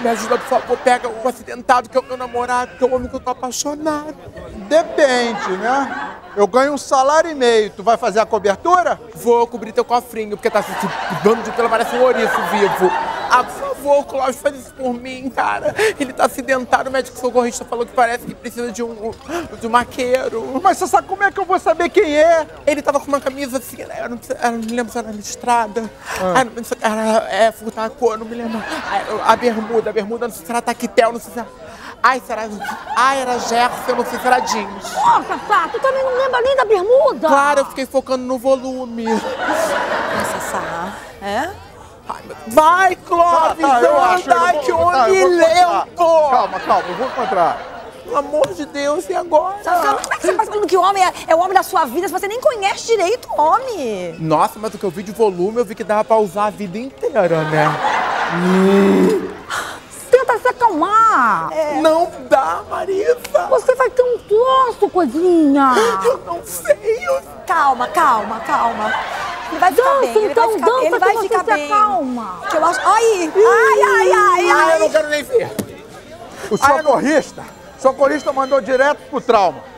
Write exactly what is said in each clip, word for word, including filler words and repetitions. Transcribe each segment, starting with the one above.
me ajuda, por favor, pega o acidentado, que é o meu namorado, que é o homem que eu tô apaixonado. Depende, né? Eu ganho um salário e meio. Tu vai fazer a cobertura? Vou cobrir teu cofrinho, porque tá se dando de pela parece um ouriço vivo. Ah, por favor, o Clóvis faz isso por mim, cara. Ele tá acidentado, o médico socorrista falou que parece que precisa de um, de um maqueiro. Mas você sabe como é que eu vou saber quem é? Ele tava com uma camisa assim, eu não, eu não me lembro se era listrada. Ah. Ai, não sei se era é, furtar a cor, não me lembro. A, a bermuda, a bermuda, não sei se era taquetel, não sei se era... Ai, será... Ai, era Gerson, não sei se era jeans. Nossa, Sassá, tu também não lembra nem da bermuda? Claro, eu fiquei focando no volume. Nossa, Sassá, é? Ai, meu... Vai, Clóvis, tá, tá, eu acho, eu ai, vou... que homem tá, lento! Calma, calma, eu vou encontrar. Pelo amor de Deus, e agora? Sassá, como é que você tá falando que homem é, é o homem da sua vida se você nem conhece direito o homem? Nossa, mas o que eu vi de volume, eu vi que dava pra usar a vida inteira, né? hum. Tenta se acalmar. É. Não dá, Marisa. Você vai ter um troço, coisinha. Eu não sei. Calma, calma, calma. Ele vai ficar dança, bem. Ele então, vai ficar, dança ele vai que ficar você bem. Calma. Que eu acho... Ai, ai, ai, ai, ai. Ai, eu não quero nem ver. O socorrista, não... socorrista mandou direto pro trauma.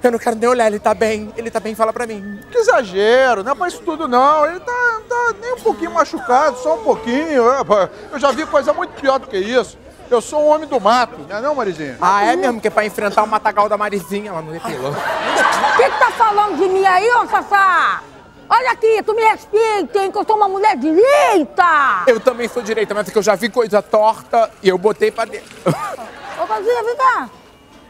Eu não quero nem olhar, ele tá bem, ele tá bem, fala pra mim. Que exagero, não é pra isso tudo não, ele tá, tá nem um pouquinho machucado, só um pouquinho. Eu já vi coisa muito pior do que isso. Eu sou um homem do mato, não é não, Marizinha? Ah, é mesmo? Que é pra enfrentar o matagal da Marizinha, ela não depilou. O que que tá falando de mim aí, ô Sassá? Olha aqui, tu me respeita, hein, que eu sou uma mulher direita. Eu também sou direita, mas é que eu já vi coisa torta e eu botei pra dentro. Ô, Marizinha, vem cá.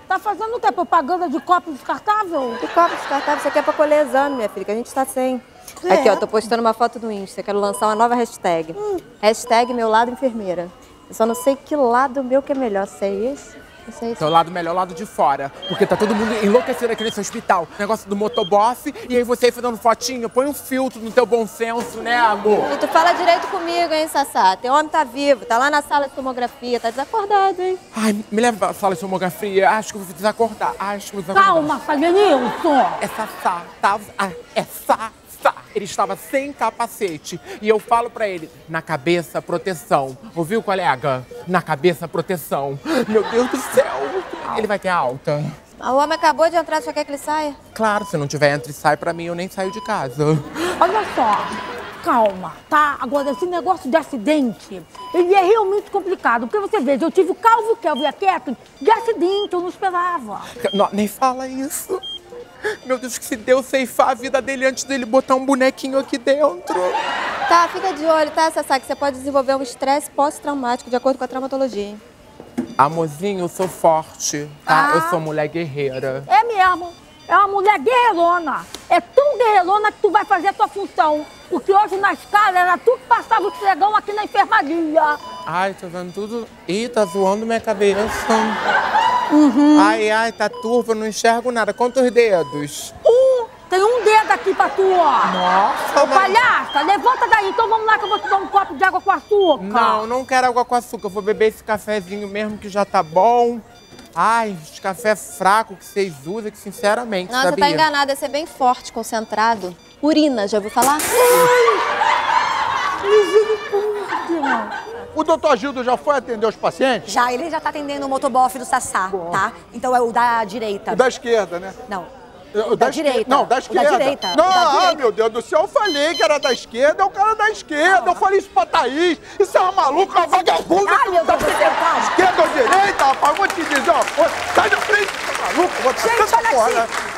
Tá fazendo o quê? Propaganda de copo descartável? De copo descartável? Isso aqui é pra colher exame, minha filha, que a gente tá sem. É. Aqui, ó, tô postando uma foto do Insta, quero lançar uma nova hashtag. Hum. Hashtag meu lado enfermeira. Eu só não sei que lado meu que é melhor, se é esse, se é esse. Seu lado melhor, lado de fora, porque tá todo mundo enlouquecendo aqui nesse hospital. Negócio do motobofe, e aí você aí fazendo fotinho, põe um filtro no teu bom senso, né, amor? E tu fala direito comigo, hein, Sassá? Teu homem tá vivo, tá lá na sala de tomografia, tá desacordado, hein? Ai, me leva pra sala de tomografia, acho que eu vou desacordar, acho que eu vou desacordar. Calma, Saganilson! É Sassá, tá? Ah, é Sassá. Ele estava sem capacete. E eu falo pra ele, na cabeça, proteção. Ouviu, colega? Na cabeça, proteção. Meu Deus do céu. Ele vai ter alta. O homem acabou de entrar, só quer que ele saia? Claro, se não tiver entra e sai pra mim, eu nem saio de casa. Olha só, calma, tá? Agora, esse negócio de acidente, ele é realmente complicado. Porque você vê, eu tive o Calvo, Kelly e a Kelly de acidente, eu não esperava. Não, nem fala isso. Meu Deus, que se deu ceifar a vida dele antes dele botar um bonequinho aqui dentro. Tá, fica de olho, tá, Sassá? Que você pode desenvolver um estresse pós-traumático de acordo com a traumatologia, hein? Amorzinho, eu sou forte, tá? Ah. Eu sou mulher guerreira. É mesmo. É uma mulher guerreirona. É tão guerreirona que tu vai fazer a tua função. Porque hoje na escala era tu que passava o pregão aqui na enfermaria. Ai, tô vendo tudo... Ih, tá zoando minha cabeça. Uhum. Ai, ai, tá turva, não enxergo nada. Quantos dedos? Um! Tem um dedo aqui pra tu, ó. Nossa, ô, mas... palhaça, levanta daí. Então vamos lá que eu vou te dar um copo de água com açúcar. Não, não quero água com açúcar. Eu vou beber esse cafezinho mesmo que já tá bom. Ai, esse café fraco que vocês usam, que sinceramente, nossa, sabia? Você tá enganada, esse é bem forte, concentrado. Urina, já ouviu falar? Misericórdia! O doutor Agildo já foi atender os pacientes? Já, ele já tá atendendo o motobofe do Sassá, bom, tá? Então é o da direita. O da esquerda, né? Não. O da, da direita. Não, da esquerda. O da direita. Não, o da direita. Ah, meu Deus do céu, eu falei que era da esquerda, é o cara da esquerda. Ah, eu falei isso pra Thaís. Isso é uma maluca, uma vagabunda. Ah, meu Deus, tá esquerda ou direita, rapaz, vou te dizer uma coisa. Sai da frente, maluco. Vou te gente, olha porra, aqui. Né?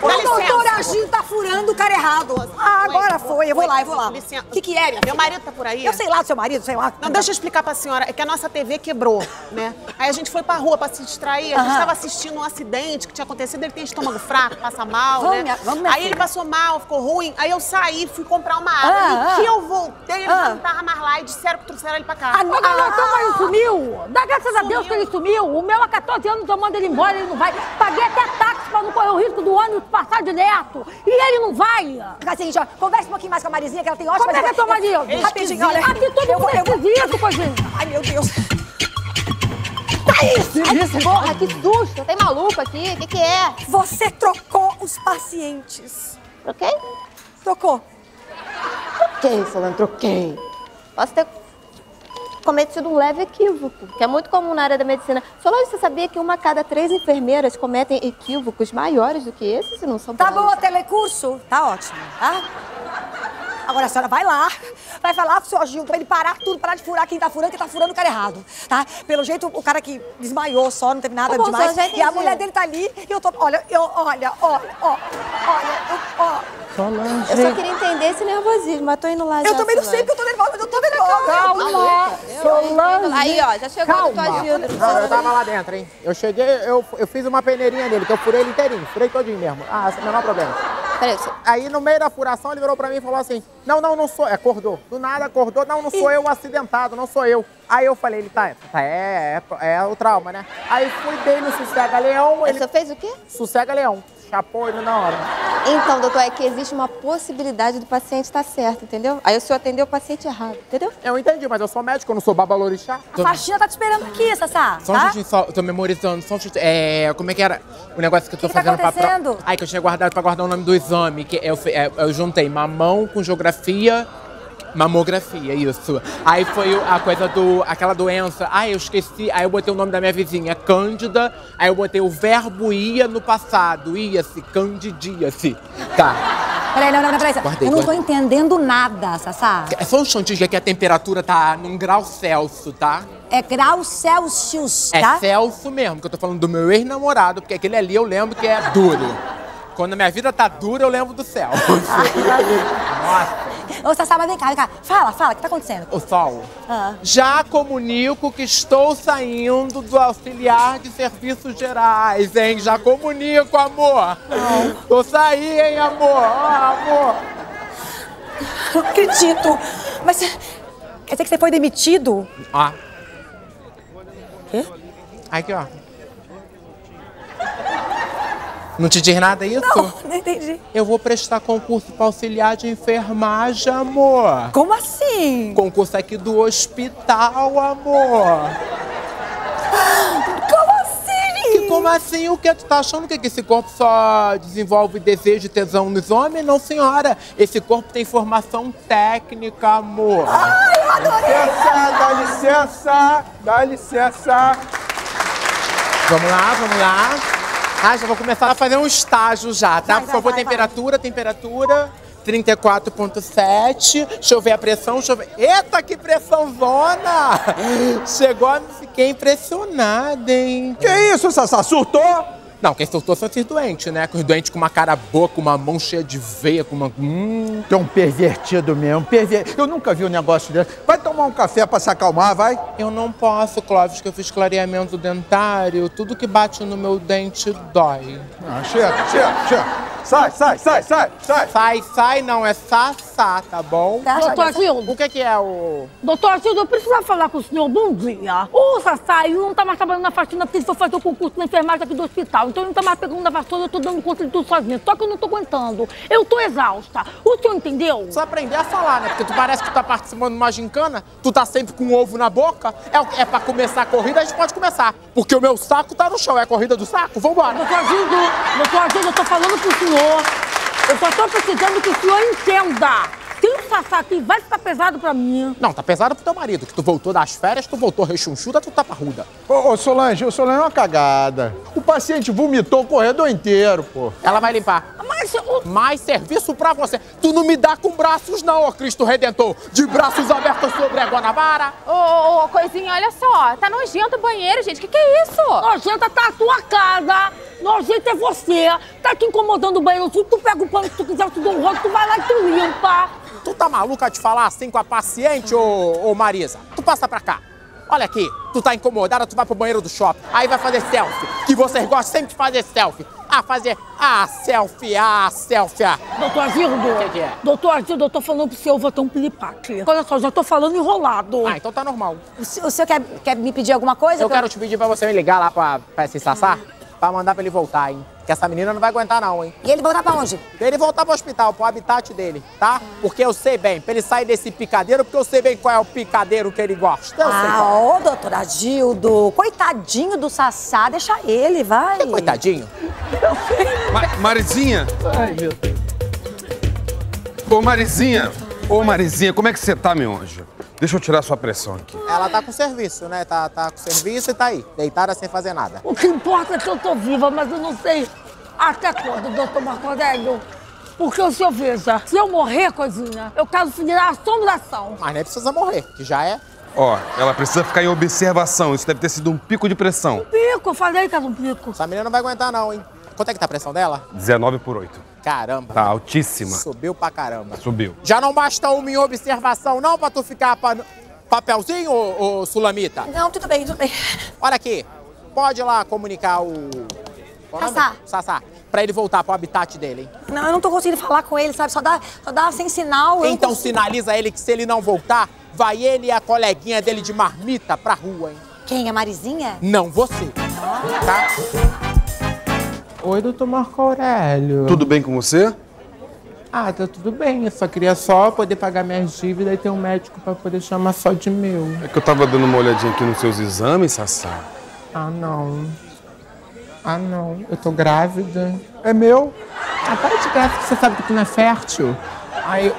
O doutor Agildo tá furando o cara errado. Ah, agora foi. Eu vou lá, eu vou lá. O que que é, minha filha? Meu marido tá por aí. Eu sei lá do seu marido, sei lá. Não, deixa eu explicar pra senhora. É que a nossa T V quebrou, né? Aí a gente foi pra rua pra se distrair. A gente tava assistindo um acidente que tinha acontecido. Ele tem estômago fraco, passa mal, né? Aí ele passou mal, ficou ruim. Aí eu saí, fui comprar uma água. E que eu voltei, ele não tava mais lá. E disseram que trouxeram ele pra casa. Agora então ele sumiu. Dá graças a Deus que ele sumiu. O meu há quatorze anos eu mando ele embora, ele não vai. Paguei até táxi pra não correr o risco do ônibus passar direto. E ele não vai. Assim, ó, conversa um pouquinho mais com a Marizinha, que ela tem ótima... Como é que é teu marido? Rapidinho, olha. Aqui todo mundo é esquisito, coisinha. Ai, meu Deus. Thaís! Ai, porra, que susto. Tem maluco aqui. O que que é? Você trocou os pacientes. Troquei? Trocou. Troquei, Solange, troquei. Posso ter... cometido um leve equívoco, que é muito comum na área da medicina. Solange, você sabia que uma a cada três enfermeiras cometem equívocos maiores do que esses? E não são tá bom, telecurso? Tá ótimo, tá? Agora a senhora vai lá, vai falar pro seu Agildo pra ele parar tudo, parar de furar quem tá furando, quem tá furando o cara errado, tá? Pelo jeito, o cara que desmaiou só, não teve nada oh, demais. Bom, e a mulher dele tá ali e eu tô... Olha, eu, olha, olha, ó, olha, ó. Solange. Eu só queria entender esse nervosismo, mas tô indo lá já. Eu também não sei porque eu tô nervosa, mas eu tô nervosa. Calma, Solange. Aí, ó, já chegou o doutor Agildo. Não, eu tava lá dentro, hein? Eu cheguei, eu, eu fiz uma peneirinha nele, que eu furei ele inteirinho, furei todinho mesmo. Ah, esse é o menor problema. Aí, no meio da furação, ele virou pra mim e falou assim, não, não, não sou... Acordou. Do nada, acordou. Não, não sou eu o acidentado, não sou eu. Aí eu falei, ele tá... tá é, é, é o trauma, né? Aí fui dei no sossega-leão... Ele só fez o quê? Sossega-leão. Chapou ele na hora. Então, doutor, é que existe uma possibilidade do paciente estar certo, entendeu? Aí o senhor atendeu o paciente errado, entendeu? Eu entendi, mas eu sou médico, eu não sou babalorixá. A faxina tá te esperando aqui, Sassá, só tá? Um justinho, só, tô memorizando, só um justinho. É, como é que era o negócio que eu tô que fazendo que tá acontecendo? Pra... Ai, que eu tinha guardado pra guardar o nome do exame, que eu, eu, eu juntei mamão com geografia... Mamografia, isso. Aí foi a coisa do... Aquela doença. Ah, eu esqueci. Aí eu botei o nome da minha vizinha, Cândida. Aí eu botei o verbo ia no passado. Ia-se, candidia-se. Tá. Peraí, não, não, não, peraí. Guardei, eu não tô guardei. entendendo nada, Sassá. É só um chantinho que a temperatura tá num grau Celsius, tá? É grau Celsius, tá? É Celsius mesmo, que eu tô falando do meu ex-namorado, porque aquele ali eu lembro que é duro. Quando a minha vida tá dura, eu lembro do céu. Nossa. Ô, Sassá, mas vem cá, vem cá. Fala, fala, o que tá acontecendo? O sol. Ah. Já comunico que estou saindo do auxiliar de serviços gerais, hein? Já comunico, amor. Não. Tô saindo, hein, amor? Ó, amor. Não acredito. Mas quer dizer que você foi demitido? Ah. Quê? Aqui, ó. Não te diz nada isso? Não, não entendi. Eu vou prestar concurso para auxiliar de enfermagem, amor. Como assim? Concurso aqui do hospital, amor. Como assim? Que como assim? O que? Tu tá achando que esse corpo só desenvolve desejo e tesão nos homens? Não, senhora. Esse corpo tem formação técnica, amor. Ai, eu adorei! Dá licença, dá licença, dá licença. Vamos lá, vamos lá. Ah, já vou começar a fazer um estágio já, tá? Vai, por favor, vai, vai, temperatura, vai. temperatura, trinta e quatro ponto sete. Deixa eu ver a pressão, deixa eu ver... Eita, que pressãozona! Chegou, fiquei impressionada, hein? Que isso, Sassá? Surtou? Não, quem surtou são esses doentes, né? Com os doentes com uma cara boa, com uma mão cheia de veia, com uma... Hum... Tem um pervertido mesmo, pervertido. Eu nunca vi um negócio desse. Vai tomar um café pra se acalmar, vai? Eu não posso, Clóvis, que eu fiz clareamento dentário. Tudo que bate no meu dente dói. Ah, chega, chega, chega. Sai, sai, sai, sai, sai. Sai, sai, não, é Sassá, tá bom? Tá, doutor Agildo. O que é que é o... Doutor Agildo, eu precisava falar com o senhor. Bom dia. O Sassá, ele não tá mais trabalhando na faxina porque ele foi fazer o concurso na enfermagem aqui do hospital. Então ele não tá mais pegando da vassoura, eu tô dando conta de tudo sozinha. Só que eu não tô aguentando. Eu tô exausta. O senhor entendeu? Só aprender a falar, né? Porque tu parece que tu tá participando de uma gincana, tu tá sempre com um ovo na boca. É, é pra começar a corrida, a gente pode começar. Porque o meu saco tá no chão. É a corrida do saco? Vambora. Doutor Agildo, doutor Agildo, eu tô falando pro senhor. Eu só tô precisando que o senhor entenda. Se não passar aqui, vai ficar pesado pra mim. Não, tá pesado pro teu marido, que tu voltou das férias, tu voltou rechonchuda, tu tá parruda. Ô, ô, Solange, o Solange é uma cagada. O paciente vomitou o corredor inteiro, pô. Ela vai limpar. Mas... O... Mais serviço pra você. Tu não me dá com braços não, ó Cristo Redentor. De braços abertos sobre a Guanabara. Ô, ô, ô, coisinha, olha só. Tá nojento o banheiro, gente. Que que é isso? Nojenta tá a tua casa. Nojenta é você. Tá te incomodando o banheiro. Tu, tu pega o pano que tu quiser, tu dá um rosto, tu vai lá e tu limpa. Tu tá maluca de falar assim com a paciente, ô, ô Marisa? Tu passa pra cá. Olha aqui, tu tá incomodada, tu vai pro banheiro do shopping. Aí vai fazer selfie, que vocês gostam sempre de fazer selfie. Ah, fazer... Ah, selfie, ah, selfie, ah. Doutor Agildo. O que, que é? Doutor Agildo, eu tô falando pro senhor, eu vou ter um pilipaque. Olha só, já tô falando enrolado. Ah, então tá normal. O senhor, o senhor quer, quer me pedir alguma coisa? Eu quero eu... te pedir pra você me ligar lá pra, pra esse Sassá, ah. pra mandar pra ele voltar, hein? Que essa menina não vai aguentar não, hein? E ele voltar pra onde? Pra ele voltar pro hospital, pro habitat dele, tá? Porque eu sei bem, pra ele sair desse picadeiro, porque eu sei bem qual é o picadeiro que ele gosta. Eu ah, ô, doutor Agildo, coitadinho do Sassá, deixa ele, vai. Que coitadinho? Ma Marizinha. Ai, meu Deus. Ô, Marizinha, ô, Marizinha, como é que você tá, meu anjo? Deixa eu tirar sua pressão aqui. Ela tá com serviço, né? Tá, tá com serviço e tá aí, deitada sem fazer nada. O que importa é que eu tô viva, mas eu não sei até quando, doutor Marco Aurélio. Porque o senhor veja, se eu morrer, coisinha, eu quero seguir a assombração. Mas nem precisa morrer, que já é. Ó, oh, ela precisa ficar em observação. Isso deve ter sido um pico de pressão. Um pico, eu falei que era um pico. Essa menina não vai aguentar não, hein? Quanto é que tá a pressão dela? dezenove por oito. Caramba. Tá altíssima. Subiu pra caramba. Subiu. Já não basta uma em observação não pra tu ficar pa... papelzinho, ô, ô Sulamita? Não, tudo bem, tudo bem. Olha aqui, pode ir lá comunicar o... Sassá. Sassá. Pra ele voltar pro habitat dele, hein? Não, eu não tô conseguindo falar com ele, sabe? Só dá, só dá sem sinal. Então sinaliza ele que se ele não voltar, vai ele e a coleguinha dele de marmita pra rua, hein? Quem? A Marizinha? Não, você. Ah. Tá? Oi, doutor Marco Aurélio. Tudo bem com você? Ah, tá tudo bem. Eu só queria só poder pagar minhas dívidas e ter um médico pra poder chamar só de meu. É que eu tava dando uma olhadinha aqui nos seus exames, Sassá. Ah, não. Ah, não. Eu tô grávida. É meu? Ah, para de grávida, você sabe que tu não é fértil. Aí...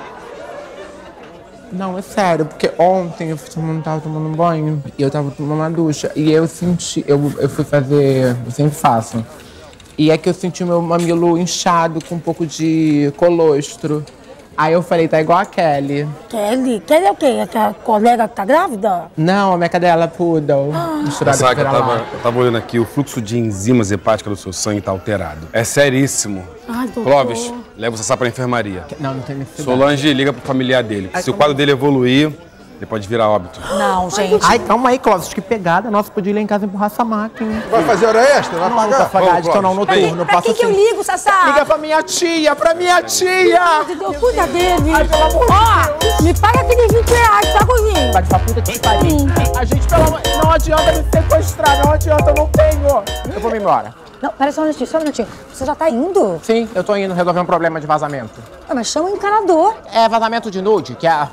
Não, é sério, porque ontem eu tava tomando um banho e eu tava tomando uma ducha. E eu senti, eu, eu fui fazer, eu sempre faço. E é que eu senti o meu mamilo inchado com um pouco de colostro. Aí eu falei, tá igual a Kelly. Kelly? Kelly é o quê? Aquela colega que tá grávida? Não, a minha cadela poodle. Ah. Misturada com vira-lata. Eu tava, eu tava olhando aqui, o fluxo de enzimas hepáticas do seu sangue tá alterado. É seríssimo. Ai, doutor. Clóvis, leva o Sassá pra enfermaria. Não, não tem necessidade. Solange, liga pro familiar dele. Ai, se o quadro dele evoluir, ele pode virar óbito. Não, gente. Ai, calma aí, Clóvis, que pegada. Nossa, podia ir lá em casa e empurrar essa máquina. Vai fazer hora extra? Vai não, pagar? Não, vou pagar, então não, noturno. Pra quem que eu ligo, Sassá? Liga pra minha tia, pra minha tia! Cuida dele. Ai, pelo amor de Deus. Ó, me paga aqueles vinte reais, tá ruim? Vai pra puta que te pariu. A gente, pelo amor... Não adianta me sequestrar, não adianta, eu não tenho. Eu vou me embora. Não, pera só um minutinho, só um minutinho. Você já tá indo? Sim, eu tô indo resolver um problema de vazamento. Ah, mas chama o encanador. É vazamento de nude, que é...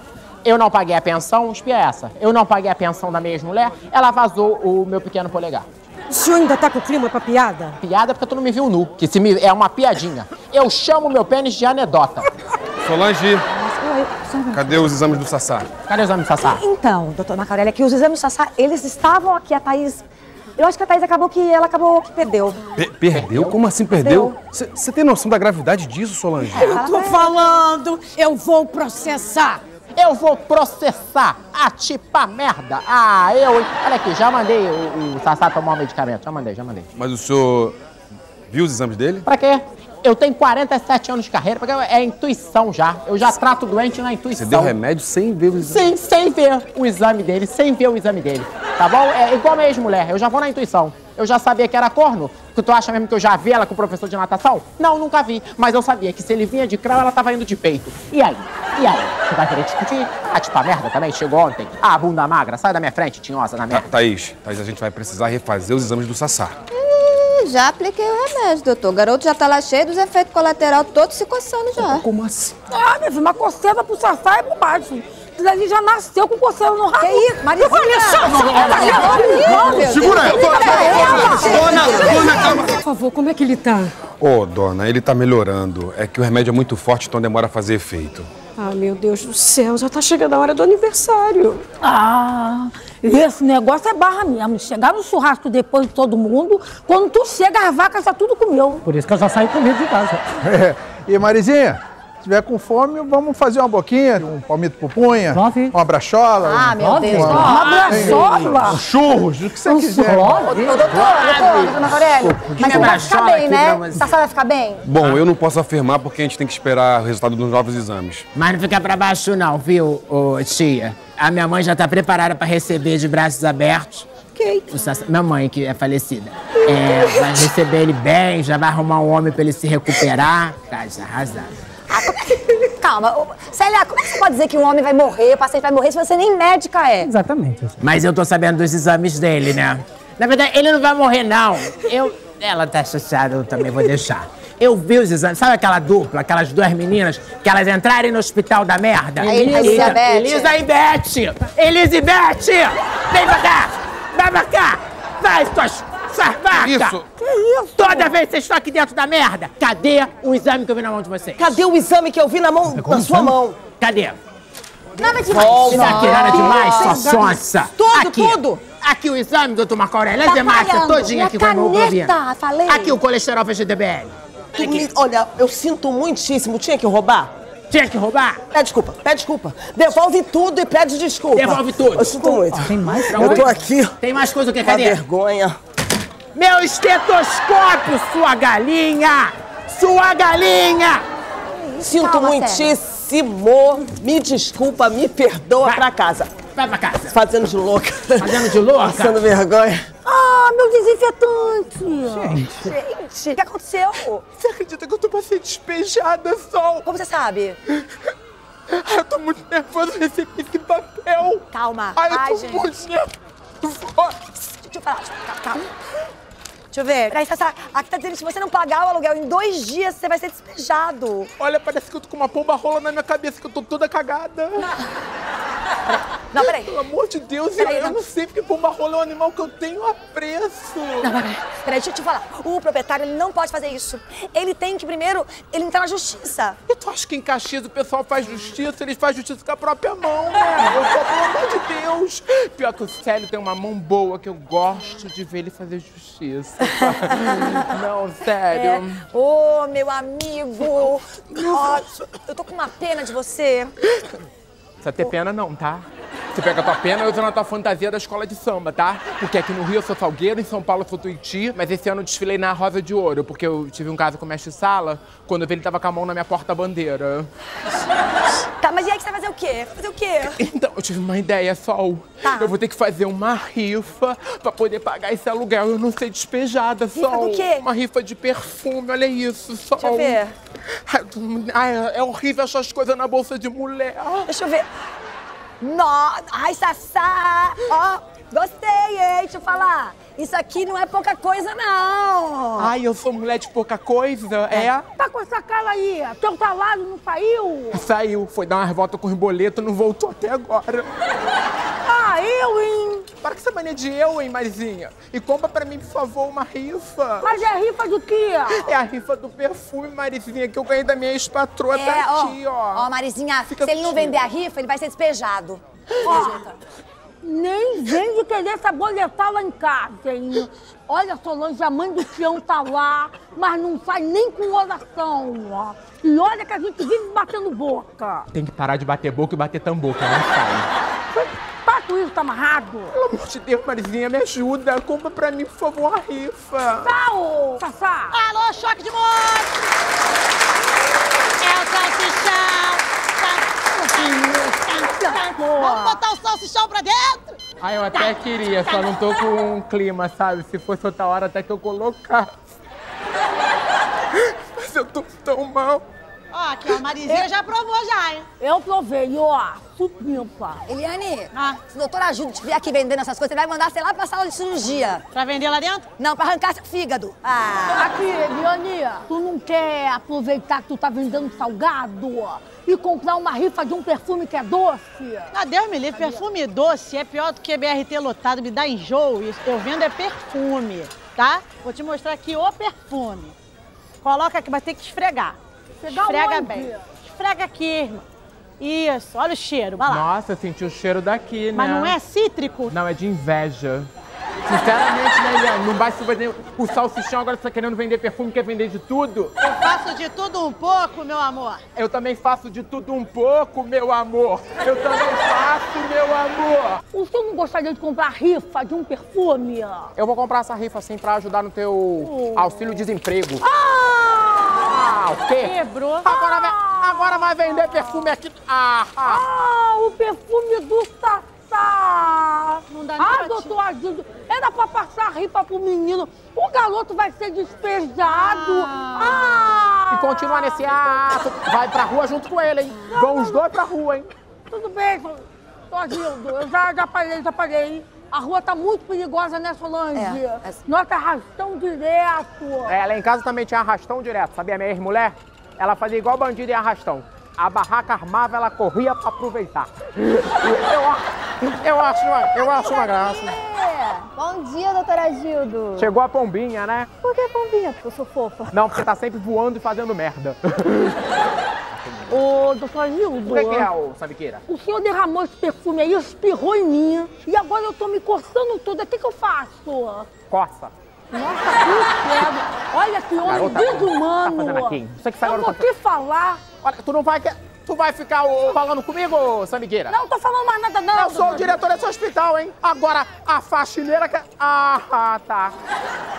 Eu não paguei a pensão, espia essa. Eu não paguei a pensão da mesma mulher, ela vazou o meu pequeno polegar. O senhor ainda tá com o clima pra piada? Piada porque tu não me viu nu, que se me... é uma piadinha. Eu chamo meu pênis de anedota. Solange, cadê os exames do Sassá? Cadê os exames do Sassá? Então, doutor Macarelli, é que os exames do Sassá, eles estavam aqui, a Thaís... Eu acho que a Thaís acabou que ela acabou que perdeu. Pe perdeu? Como assim perdeu? Você tem noção da gravidade disso, Solange? Eu tô falando, eu vou processar. Eu vou processar a tipa merda. Ah, eu... Olha aqui, já mandei o, o Sassá tomar o medicamento. Já mandei, já mandei. Mas o senhor viu os exames dele? Pra quê? Eu tenho quarenta e sete anos de carreira, porque é intuição já. Eu já trato doente na intuição. Você deu remédio sem ver o exame? Sim, sem ver o exame dele, sem ver o exame dele. Tá bom? É igual a minha ex-mulher, eu já vou na intuição. Eu já sabia que era corno. Que tu acha mesmo que eu já vi ela com o professor de natação? Não, nunca vi. Mas eu sabia que se ele vinha de crau, ela tava indo de peito. E aí? E aí? Você vai querer discutir? A tipa merda também chegou ontem. Ah, bunda magra, sai da minha frente, tinhosa, na merda. Thaís, Thaís, a gente vai precisar refazer os exames do Sassá. Hum, já apliquei o remédio, doutor. O garoto já tá lá cheio dos efeitos colaterais, todos se coçando já. Como assim? Ah, meu filho, uma coceira pro Sassá é bobagem. Ele já nasceu com coceira no rabo. Que isso, Marizinha? Segura ela! Dona, dona, calma! Por favor, como é que ele tá? Ô, dona, ele tá melhorando. É que o remédio é muito forte, então demora a fazer efeito. Ah, meu Deus do céu, já tá chegando a hora do aniversário. Ah, esse negócio é barra mesmo. Chegar no churrasco depois de todo mundo, quando tu chega, as vacas tá tudo comeu. Por isso que eu já saí comendo de casa. É. E Marizinha? Se tiver com fome, vamos fazer uma boquinha, um palmito pupunha, Clóvis. Uma brachola. Ah, um... meu Deus. Uma, uma brachola. Um churros, o que você um quiser. Doutor, doutor, doutor Nazarelli, mas você vai ficar bem, né? Mas... Sassá vai ficar bem? Bom, eu não posso afirmar porque a gente tem que esperar o resultado dos novos exames. Mas não fica pra baixo não, viu, ô, tia? A minha mãe já tá preparada pra receber de braços abertos. Okay. O Sassá, minha mãe, que é falecida. É, vai receber ele bem, já vai arrumar um homem pra ele se recuperar. Tá, já arrasado. Ah, como é que... Calma, Célia, como é que você pode dizer que um homem vai morrer, o paciente vai morrer, se você nem médica é? Exatamente. Mas eu tô sabendo dos exames dele, né? Na verdade, ele não vai morrer, não. Eu... Ela tá chateada, eu também vou deixar. Eu vi os exames, sabe aquela dupla, aquelas duas meninas, que elas entrarem no hospital da merda? Elisa, Elisa, Bete. Elisa e Bete! Elisa e Bete! Vem pra cá! Vai pra cá! Vai, suas... Que isso? Que isso? Toda vez que vocês estão aqui dentro da merda, cadê o exame que eu vi na mão de vocês? Cadê o exame que eu vi na mão, na sua mão? Cadê? Nada demais. Isso aqui nada demais, sua sonsa. Tudo, aqui, tudo. Aqui o exame, doutor Marco Aurélio, é demais, todinha aqui com a hemoglobina. Falei. Aqui o colesterol F G T B R. Olha, eu sinto muitíssimo. Tinha que roubar? Tinha que roubar? Pede desculpa, pede desculpa. Devolve tudo e pede desculpa. Devolve tudo. Eu sinto muito. Ah, tem mais pra onde? Eu tô aqui. Tem mais coisa do que? Cadê? Uma vergonha. Meu estetoscópio, sua galinha! Sua galinha! Sinto Calma, muitíssimo. Me desculpa, me perdoa. Vai pra casa. Vai pra casa. Fazendo de louca. Fazendo de louca? Passando vergonha. Ah, meu desinfetante! Gente. Gente, o que aconteceu? Você acredita que eu tô pra ser despejada, Sol? Como você sabe? Eu tô muito nervosa de receber esse papel. Calma. Ai, eu Ai, tô gente. muito nervosa. Deixa eu falar. Calma. Deixa eu ver. Peraí, Sassá, aqui tá dizendo que se você não pagar o aluguel em dois dias, você vai ser despejado. Olha, parece que eu tô com uma pomba rola na minha cabeça, que eu tô toda cagada. Não, peraí. Pelo amor de Deus, peraí, eu não, não sei porque pomba rola é um animal que eu tenho apreço. Não, peraí. Peraí, deixa eu te falar. O proprietário, ele não pode fazer isso. Ele tem que primeiro, ele entrar na justiça. E tu acha que em Caxias o pessoal faz justiça? Eles fazem justiça com a própria mão, né? Eu só, pelo amor de Deus. Pior que o Célio tem uma mão boa que eu gosto de ver ele fazer justiça. Não, sério. Ô, é. oh, meu amigo. Nossa, eu tô com uma pena de você. Não precisa ter pena não, tá? Você pega a tua pena e usa na tua fantasia da escola de samba, tá? Porque aqui no Rio eu sou Salgueiro, em São Paulo eu sou Tuiuti, mas esse ano eu desfilei na Rosa de Ouro, porque eu tive um caso com o mestre Sala, quando eu vi ele tava com a mão na minha porta-bandeira. Tá, mas e aí que você vai fazer o quê? Fazer o quê? Então, eu tive uma ideia, Sol. Tá. Eu vou ter que fazer uma rifa pra poder pagar esse aluguel, eu não ser despejada, Sol. Rifa do quê? Uma rifa de perfume, olha isso, Sol. Deixa eu ver. Ai, é horrível achar as coisas na bolsa de mulher. Deixa eu ver. Nossa! Ai, Sassá! Ó, oh, gostei, hein? Deixa eu falar. Isso aqui não é pouca coisa, não. Ai, eu sou mulher de pouca coisa, é? é? Tá com essa cara aí? Teu salário não saiu? Saiu. Foi dar uma revolta com os boletos, não voltou até agora. Ah, eu, hein? Para com essa mania de eu, hein, Marizinha? E compra pra mim, por favor, uma rifa. Mas é a rifa do quê? É a rifa do perfume, Marizinha, que eu ganhei da minha ex-patroa, é, tá ó, aqui, ó. Ó, Marizinha, Fica se ele não vender a rifa, ele vai ser despejado. Ó, nem vem de querer saboletar lá em casa, hein? Olha, Solange, a mãe do peão tá lá, mas não sai nem com oração, ó. E olha que a gente vive batendo boca. Tem que parar de bater boca e bater tamboca, não sai. Isso tá amarrado? Pelo amor de Deus, Marizinha, me ajuda. Compra pra mim, por favor, uma rifa. Tchau! Sassá! Alô, choque de moto! É o salsichão! Vamos botar o salsichão pra dentro? Ah, eu até queria, só não tô com um clima, sabe? Se fosse outra hora, até que eu colocasse. Mas eu tô tão mal. Ó, aqui, ó, a Marizinha eu... já provou já, hein? Eu provei, ó, supimpa. Eliane, ah. se o doutor Agildo estiver aqui vendendo essas coisas, você vai mandar, sei lá, pra sala de cirurgia. Pra vender lá dentro? Não, pra arrancar seu fígado. Ah. Aqui, Eliane, tu não quer aproveitar que tu tá vendendo salgado ó, e comprar uma rifa de um perfume que é doce? Ah, Deus me livre, perfume doce é pior do que B R T lotado, me dá enjoo. Eu vendo é perfume, tá? Vou te mostrar aqui o perfume. Coloca aqui, vai ter que esfregar. Esfrega bem. Esfrega aqui, irmã. Isso, olha o cheiro, vai lá. Nossa, eu senti o cheiro daqui, né? Mas não é cítrico? Não, é de inveja. Sinceramente, né, Eliane? Não basta vender o salsichão, agora você tá querendo vender perfume, quer vender de tudo? Eu faço de tudo um pouco, meu amor. Eu também faço de tudo um pouco, meu amor. Eu também faço, meu amor. O senhor não gostaria de comprar rifa de um perfume? Eu vou comprar essa rifa, assim, pra ajudar no teu oh. auxílio-desemprego. Ah! Ah, o quê? Quebrou. Agora vai, agora vai vender perfume aqui. Ah, ah. ah o perfume do Sassá. Não dá nada. Ah, doutor Agildo, era pra passar rifa pro menino. O garoto vai ser despejado. Ah. ah. E continuar nesse ato. Vai pra rua junto com ele, hein? Não, Vão não, os dois pra rua, hein? Tudo bem, doutor Agildo. Eu já, já parei, já parei, hein? A rua tá muito perigosa, né, Solange? É, é... Nossa, arrastão direto. É, lá em casa também tinha arrastão direto, sabia? Minha ex-mulher, ela fazia igual bandido em arrastão. A barraca armava, ela corria pra aproveitar. eu, eu, acho uma, eu acho uma graça. Bom dia, doutor Agildo. Chegou a pombinha, né? Por que a pombinha? Porque eu sou fofa. Não, porque tá sempre voando e fazendo merda. Ô, doutor Agildo. O que é, ô, Sambiqueira? O senhor derramou esse perfume aí, espirrou em mim. E agora eu tô me coçando toda. O que que eu faço? Coça. Nossa, que olha que homem desumano. Tá fazendo Isso aqui, eu vou tá... te falar. Olha, tu não vai... Tu vai ficar oh, falando comigo, Sambiqueira? Não, não tô falando mais nada, não. Eu sou o diretor desse hospital, hein? Agora, a faxineira que... Ah, ah, tá.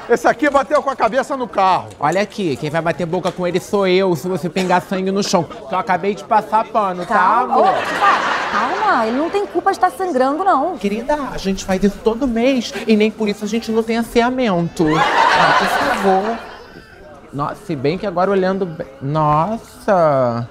Esse aqui bateu com a cabeça no carro. Olha aqui, quem vai bater boca com ele sou eu, se você pingar sangue no chão. Que eu acabei de passar pano, tá, amor? Calma, oh, calma, ele não tem culpa de estar sangrando, não. Querida, a gente faz isso todo mês e nem por isso a gente não tem asseamento. Ah, por favor. Nossa, se bem que agora olhando... bem. Nossa...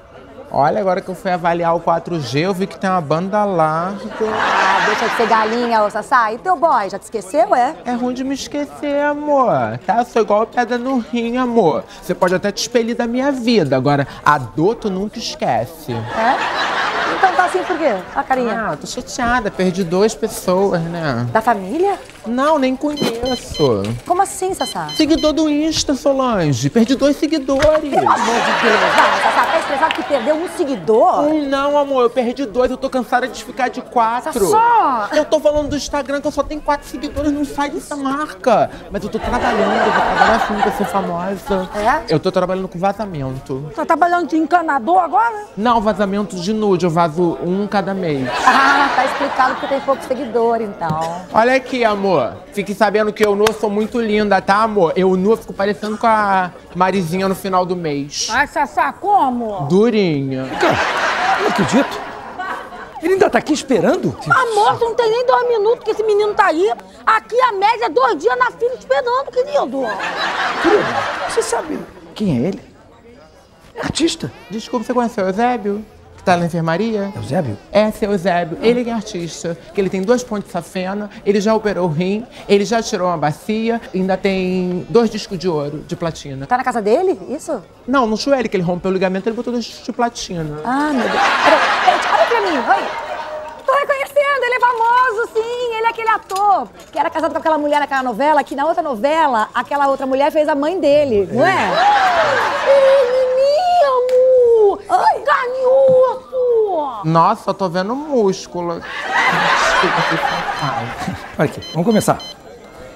Olha, agora que eu fui avaliar o quatro G, eu vi que tem uma banda larga. Ah, deixa de ser galinha, ô Sassá. E teu boy, já te esqueceu, é? É ruim de me esquecer, amor. Tá? Eu sou igual pedra no rim, amor. Você pode até te expelir da minha vida. Agora, a dor tu nunca esquece. É? Então tá assim por quê? Ó, carinha. Ah, tô chateada. Perdi duas pessoas, né? Da família? Não, nem conheço. Como assim, Sassá? Seguidor do Insta, Solange. Perdi dois seguidores. Pelo amor de Deus. Vai, Sassá, tá estressado que perdeu um seguidor? Um não, amor. Eu perdi dois. Eu tô cansada de ficar de quatro. Sassá! Eu tô falando do Instagram que eu só tenho quatro seguidores. Não sai dessa marca. Mas eu tô trabalhando. Eu vou trabalhar assim pra ser famosa. É? Eu tô trabalhando com vazamento. Tá trabalhando de encanador agora? Não, vazamento de nude. Eu vazo um cada mês. Ah, tá explicado porque tem pouco seguidor, então. Olha aqui, amor. Fique sabendo que eu nua sou muito linda, tá, amor? Eu nua fico parecendo com a Marizinha no final do mês. Ai, Sassá, como? Durinha. Cara, eu não acredito. Ele ainda tá aqui esperando? Amor, não tem nem dois minutos que esse menino tá aí. Aqui a média é dois dias na fila esperando, querido. Querido, você sabe quem é ele? Artista? Desculpa, você conheceu o Eusébio? Tá na enfermaria? Eusébio? É, seu Eusébio. Ele é artista, que ele tem duas pontes safena, ele já operou o rim, ele já tirou uma bacia, ainda tem dois discos de ouro, de platina. Tá na casa dele, isso? Não, no joelho que ele rompeu o ligamento, ele botou dois discos de platina. Ah, meu Deus. Peraí, olha pra mim, vai. Tô reconhecendo, ele é famoso, sim, ele é aquele ator que era casado com aquela mulher naquela novela, que na outra novela, aquela outra mulher fez a mãe dele, não é? É. Ai, ganhoso! Nossa, eu tô vendo músculo. Olha aqui, vamos começar.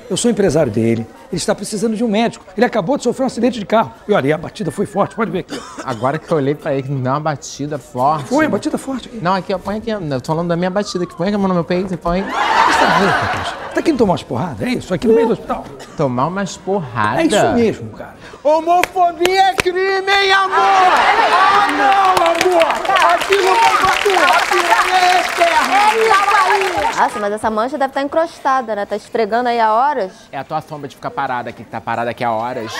Eu sou empresário dele, ele está precisando de um médico. Ele acabou de sofrer um acidente de carro. E olha, a batida foi forte, pode ver aqui. Agora que eu olhei pra ele, que me deu uma batida forte. Foi, uma batida forte. Aqui. Não, aqui, ó, põe aqui. Eu tô falando da minha batida aqui. Põe aqui a mão no meu peito e põe. Você tá doido, rapaz? Tá querendo tomar umas porradas? É isso? Aqui no meio do hospital? Tomar umas porradas? É isso mesmo, cara. Homofobia é crime, hein, amor? Ah, não, amor! Aqui não tem batalha, aqui é eterno! Nossa, mas essa mancha deve estar encrostada, né? Tá esfregando aí há horas. É a tua sombra de ficar parada aqui, que tá parada aqui há horas.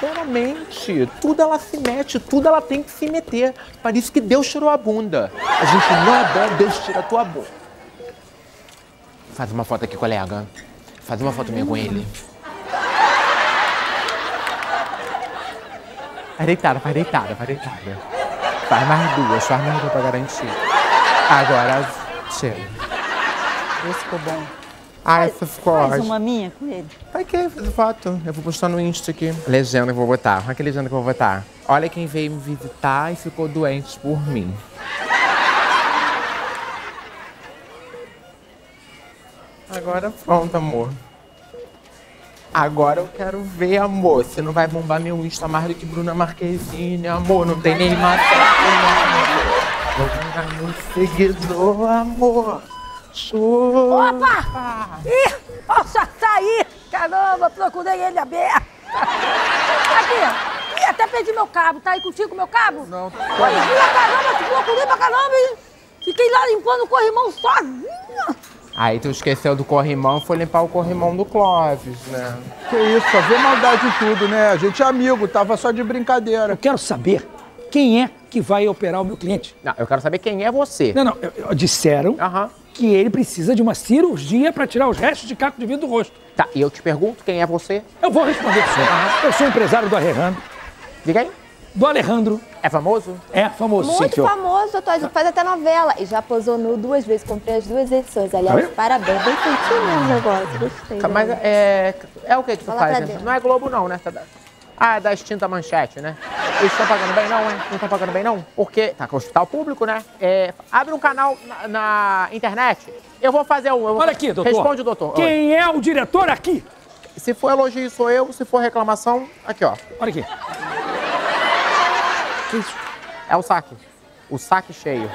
Sinceramente, tudo ela se mete, tudo ela tem que se meter. Parece que Deus tirou a bunda. A gente não é bom, Deus tira a tua bunda. Faz uma foto aqui, colega. Faz uma foto minha com ele. Vai deitada, vai deitada, vai deitada. Faz mais duas, faz mais duas pra garantir. Agora, chega. Esse ficou bom. Ah, essa ficou ótima. Faz uma minha com ele. Vai que fazer foto. Eu vou postar no Insta aqui. Legenda que eu vou botar. Olha que legenda que eu vou botar. Olha quem veio me visitar e ficou doente por mim. Agora pronto, amor. Agora eu quero ver, amor. Você não vai bombar meu Insta mais do que Bruna Marquezine, amor. Não tem nem matar, amor. Vou ganhar meu seguidor, amor. Show! Opa! Ih! Ó, já tá aí! Caramba, procurei ele aberto. Aqui! Ih, até perdi meu cabo. Tá aí contigo, meu cabo? Não. Pois é, caramba, te procurei pra caramba, hein? Fiquei lá limpando o corrimão sozinha. Aí tu esqueceu do corrimão, foi limpar o corrimão do Clóvis, né? Que isso, só vê maldade em tudo, né? A gente é amigo, tava só de brincadeira. Eu quero saber quem é que vai operar o meu cliente. Não, eu quero saber quem é você. Não, não, eu, eu, disseram uhum. que ele precisa de uma cirurgia pra tirar os restos de caco de vidro do rosto. Tá, e eu te pergunto quem é você? Eu vou responder pro senhor. Uhum. Eu sou empresário do Alejandro. Diga aí. Do Alejandro. É famoso? É famoso, sim. Muito senhor. famoso, doutor. Ele faz até novela. E já posou nu duas vezes, comprei as duas edições. Aliás, tá parabéns. Bem feitinho mesmo o negócio. Gostei. Mas né? é, é o que que tu faz, né? Não é Globo não, né? Ah, é das tintas manchete, né? Eles estão pagando bem não, hein? Não estão pagando bem não? Porque tá com o hospital público, né? É, abre um canal na, na internet. Eu vou fazer um... Eu vou... Olha aqui, doutor. Responde, doutor. Quem Oi. é o diretor aqui? Se for elogio, sou eu. Se for reclamação, aqui, ó. Olha aqui. Isso. É o saque. O saque cheio.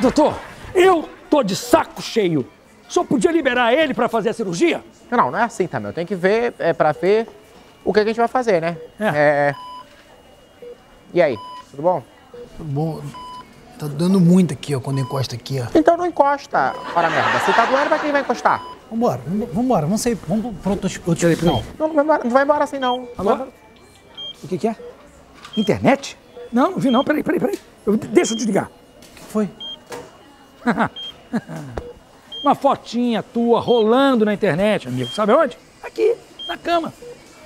Doutor, eu tô de saco cheio. Só podia liberar ele pra fazer a cirurgia? Não, não é assim também. Eu tenho que ver, é pra ver o que a gente vai fazer, né? É. é... E aí, tudo bom? Tudo bom. Tá dando muito aqui, ó, quando encosta aqui, ó. Então não encosta, para merda. Se tá doendo, pra quem vai encostar? Vambora, vambora, vamos sair, vamos pra outros... outros... Não, não vai embora, não vai embora assim, não. Agora... O que que é? Internet? Não, não vi não, peraí, peraí, peraí. Eu... Deixa eu desligar. O que foi? Uma fotinha tua rolando na internet, amigo. Sabe onde? Aqui, na cama.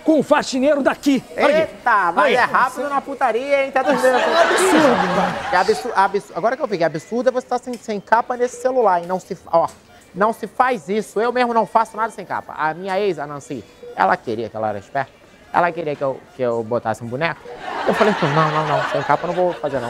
Com o faxineiro daqui. Eita, mas é rápido na putaria, hein? Tá doido. Que absurdo. Que absurdo, absurdo. Agora que eu vi, que absurdo é você estar sem, sem capa nesse celular, hein? Não se, ó, não se faz isso. Eu mesmo não faço nada sem capa. A minha ex, a Nancy, ela queria que ela era esperta. Ela queria que eu, que eu botasse um boneco. Eu falei, não, não, não. Sem capa eu não vou fazer, não.